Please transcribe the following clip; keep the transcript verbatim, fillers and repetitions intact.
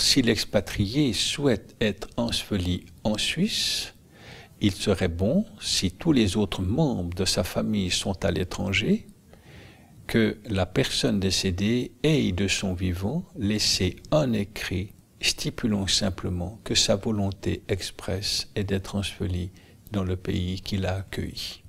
Si l'expatrié souhaite être enseveli en Suisse, il serait bon, si tous les autres membres de sa famille sont à l'étranger, que la personne décédée ait de son vivant laissé un écrit stipulant simplement que sa volonté expresse est d'être ensevelie dans le pays qui l'a accueilli.